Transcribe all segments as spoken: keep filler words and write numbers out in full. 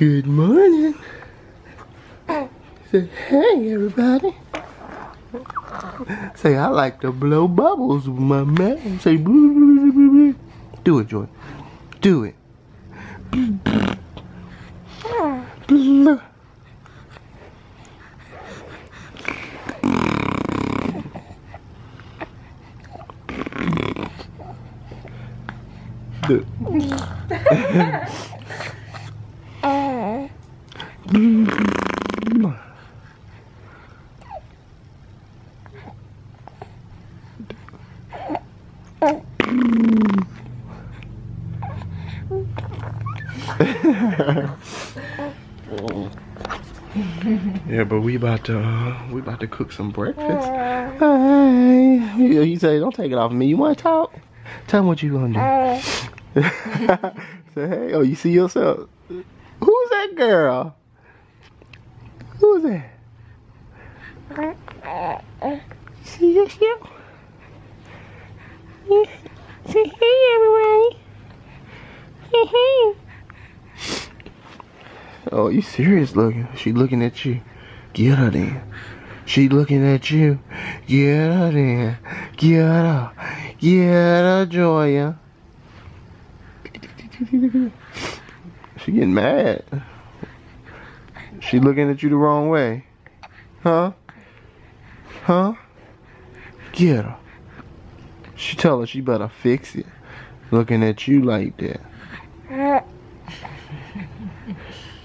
Good morning. Say, hey everybody. Say, I like to blow bubbles with my mouth. Say, blue, blue, blue, blue. Do it, Jordan. Do it. Do it. Yeah, but we about to uh, we about to cook some breakfast. Hi. You, you say don't take it off of me. You want to talk? Tell them what you gonna do. Say hey. Oh, you see yourself. Who's that girl? Who's that? See yourself. Say hey, everybody. Hey, hey. Oh, you serious looking? She looking at you. Get her then. She looking at you. Get her then. Get her. Get her, Joya. She getting mad. She looking at you the wrong way. Huh? Huh? Get her. She tell her she better fix it. Looking at you like that.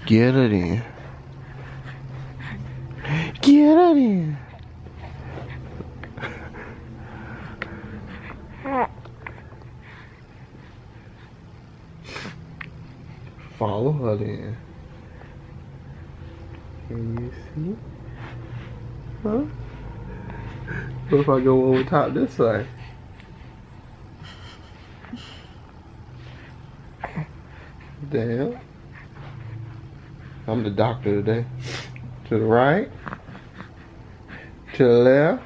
Get her in. Get her in. Follow her in. Can you see? Huh? What if I go over top this side? Damn. I'm the doctor today. To the right. To the left.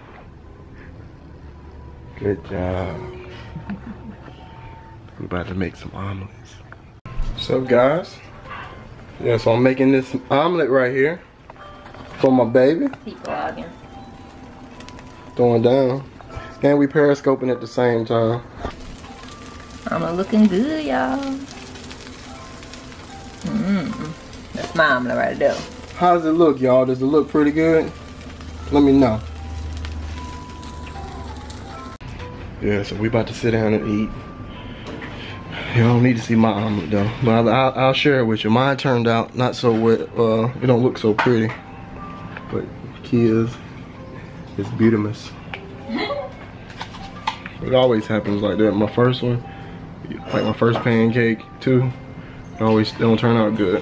Good job. We're about to make some omelets. What's up, guys? Yeah, so I'm making this omelet right here for my baby. Keep vlogging. Throwing down. And we periscoping at the same time. Omelet looking good, y'all. Mmm. That's my omelet right there. How does it look, y'all? Does it look pretty good? Let me know. Yeah, so we about to sit down and eat. You don't need to see my omelet though, but I'll, I'll share it with you. Mine turned out not so well. Uh, it don't look so pretty, but Kia's is beautiful. It always happens like that. My first one, like my first pancake too, it always don't turn out good.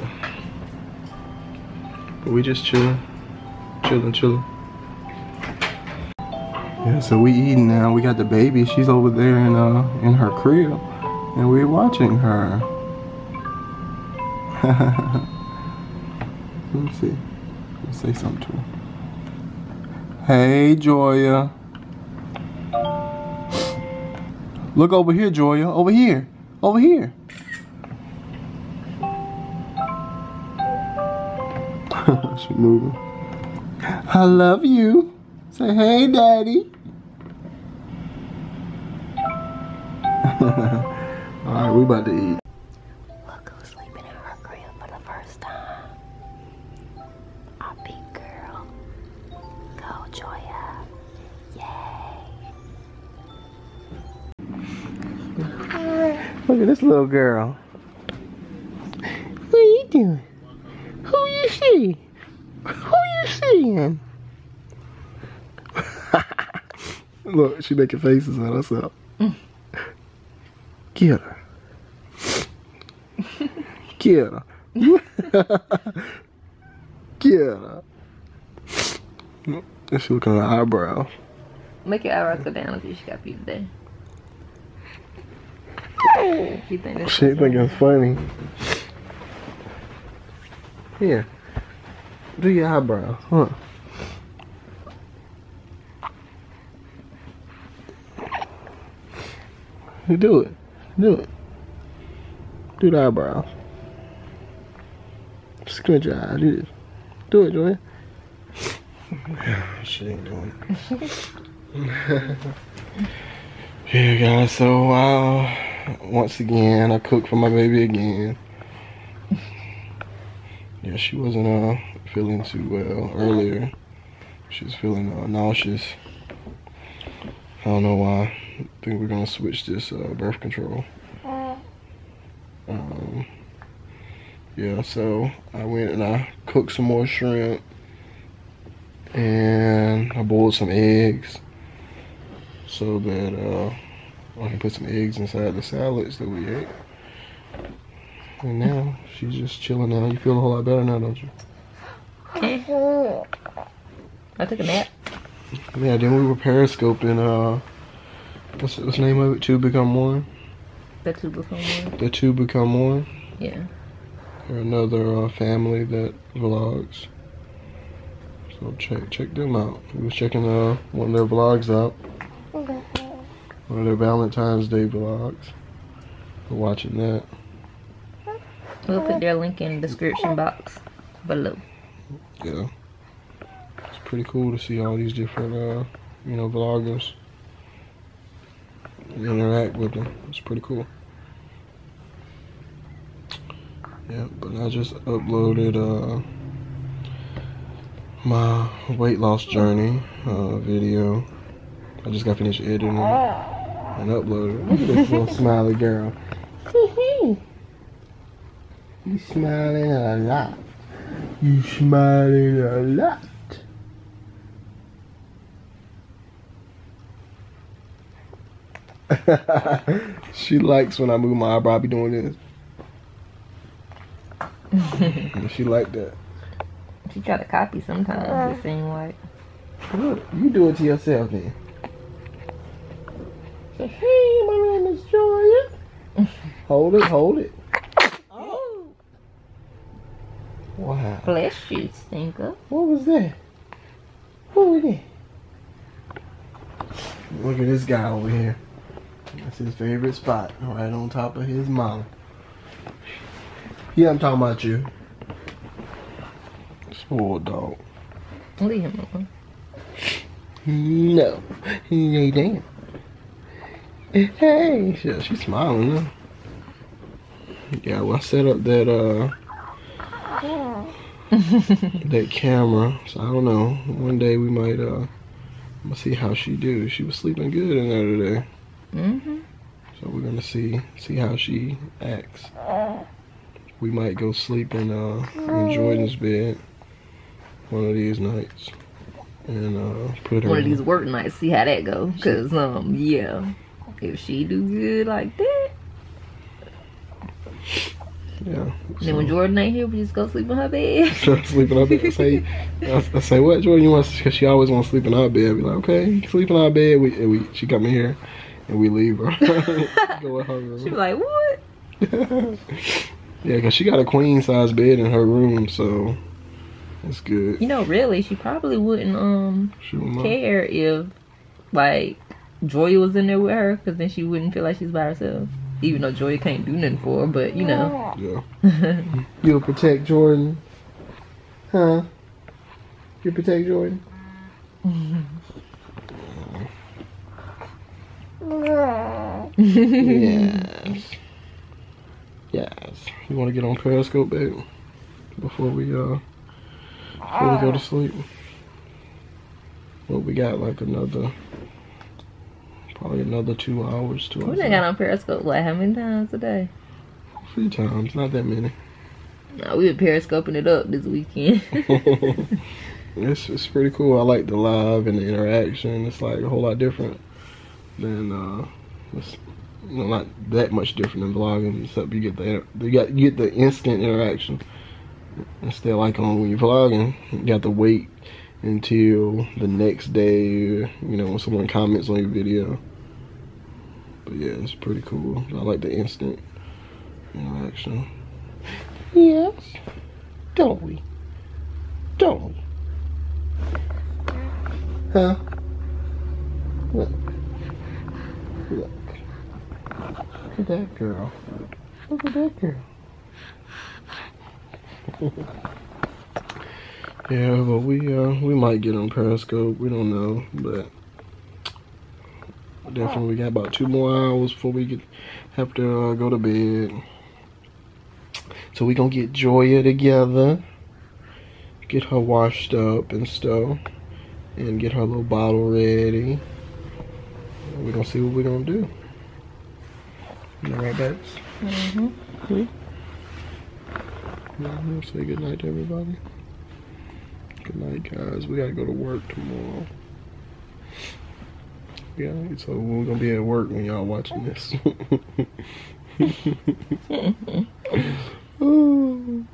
We just chilling, chilling, chilling. Yeah, so we eating now. We got the baby. She's over there in uh in her crib, and we're watching her. Let me see. Let me say something to her. Hey, Joya. Look over here, Joya. Over here. Over here. She moving. I love you. Say hey, Daddy. Alright, we about to eat. Look who's sleeping in her crib for the first time. A big girl. Go, Joya. Yay. Look at this little girl. What are you doing? Who you see? Who you seeing? Look, she making faces at herself. Mm. Get her. Get her. Get her. She looking at her eyebrow. Make your eyebrows go down if you got people there. She think that's she think it's funny. Here. Do your eyebrows, huh? You do it. Do it. Do the eyebrows. Just give me a job. Do this. Do it, Joya. She ain't doing it. Yeah, guys. So uh, once again, I cooked for my baby again. Yeah, she wasn't uh, feeling too well earlier. She was feeling uh, nauseous. I don't know why. I think we're gonna switch this uh, birth control. Um, yeah, so I went and I cooked some more shrimp, and I boiled some eggs so that uh, I can put some eggs inside the salads that we ate. And now she's just chilling now. You feel a whole lot better now, don't you? Yeah. I took a nap. Yeah, then we were periscoping. Uh, what's, what's the name of it? Two Become One. The Two Become One. The Two Become One. Yeah. They're another uh, family that vlogs. So check check them out. We were checking uh, one of their vlogs out. Okay. One of their Valentine's Day vlogs. We're watching that. We'll put their link in the description box below. Yeah. It's pretty cool to see all these different, uh, you know, vloggers and interact with them. It's pretty cool. Yeah, but I just uploaded uh, my weight loss journey uh, video. I just got finished editing it and uploaded it. Look at this little smiley girl. You smiling a lot. You smiling a lot. She likes when I move my eyebrow. I be doing this. She like that. She try to copy sometimes. It seems like. Look, you do it to yourself then. Say, hey, my name is Jordan. Hold it, hold it. Wow. Bless you, stinker. What was that? Who was that? Look at this guy over here. That's his favorite spot, right on top of his mom. Yeah, I'm talking about you. Spoiled dog. Leave him alone. No, he ain't damn. Hey, she, she's smiling now. Yeah, well, I set up that uh. that camera, so I don't know. One day we might uh see how she do. She was sleeping good in there today. Mm-hmm. So we're gonna see see how she acts. We might go sleep in uh in Jordan's bed one of these nights and uh put her one of these work nights. See how that go. Cause um yeah, if she do good like that. Yeah. So. Then when Jordan ain't here, we just go sleep in her bed. Sleep in her bed. I say, I say, what Jordan? You want? Because she always wants to sleep in her bed. I be like, okay, sleep in her bed. We, and we, she come in here, and we leave her. Go in her room. She be like, what? Yeah, because she got a queen size bed in her room, so it's good. You know, really, she probably wouldn't um wouldn't care if like Joya was in there with her, because then she wouldn't feel like she's by herself. Even though Joya can't do nothing for her, but you know. Yeah. You'll protect Jordan. Huh? You'll protect Jordan? Yes. Yes. You want to get on Periscope, babe? Before we, uh, before we go to sleep? Well, we got like another... Probably another two hours to us. We done got on Periscope like how many times a day? A few times, not that many. No, we been periscoping it up this weekend. it's, it's pretty cool. I like the live and the interaction. It's like a whole lot different than uh, it's not that much different than vlogging. Except you get the you got you get the instant interaction. Instead, like on when you're vlogging, you got to wait until the next day, you know, when someone comments on your video. But yeah, it's pretty cool. I like the instant interaction. Yes. Don't we? Don't we? Huh? Look. Look. Look at that girl. Look at that girl. Yeah, but we uh we might get on Periscope. We don't know, but definitely we got about two more hours before we get have to uh, go to bed. So we gonna get Joya together, get her washed up and stuff, and get her little bottle ready. We're gonna see what we're gonna do. You know, right, babes? Mm-hmm. Mm-hmm. Mm-hmm. Say good night to everybody. Good night, guys. We gotta go to work tomorrow. Yeah, so we're gonna be at work when y'all watching this. Ooh.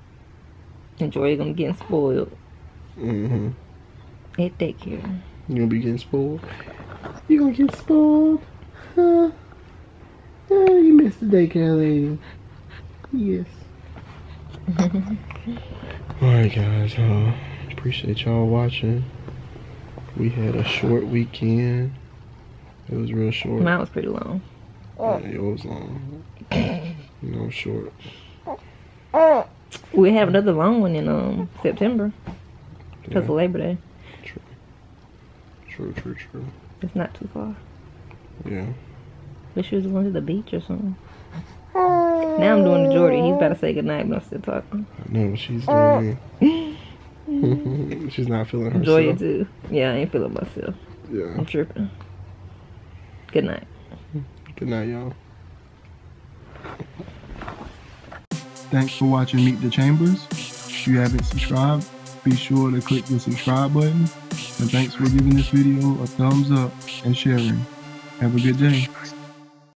Enjoy, you're gonna be getting spoiled. Mm-hmm. Hey, thank you. You gonna be getting spoiled? You gonna get spoiled? Huh? Oh, you missed the daycare lady. Yes. Alright, guys. Uh, appreciate y'all watching. We had a short weekend. It was real short. Mine was pretty long. Yeah, it was long. No, short. We have another long one in um September. Because yeah. of Labor Day. True. True, true, true. It's not too far. Yeah. Wish you was going to the beach or something. Now I'm doing the Jordan. He's about to say goodnight, but I'm still talking. I know, she's doing she's not feeling herself. Joya too. Yeah, I ain't feeling myself. Yeah. I'm tripping. Good night. Good night, y'all. Thanks for watching Meet the Chambers. If you haven't subscribed, be sure to click the subscribe button. And thanks for giving this video a thumbs up and sharing. Have a good day.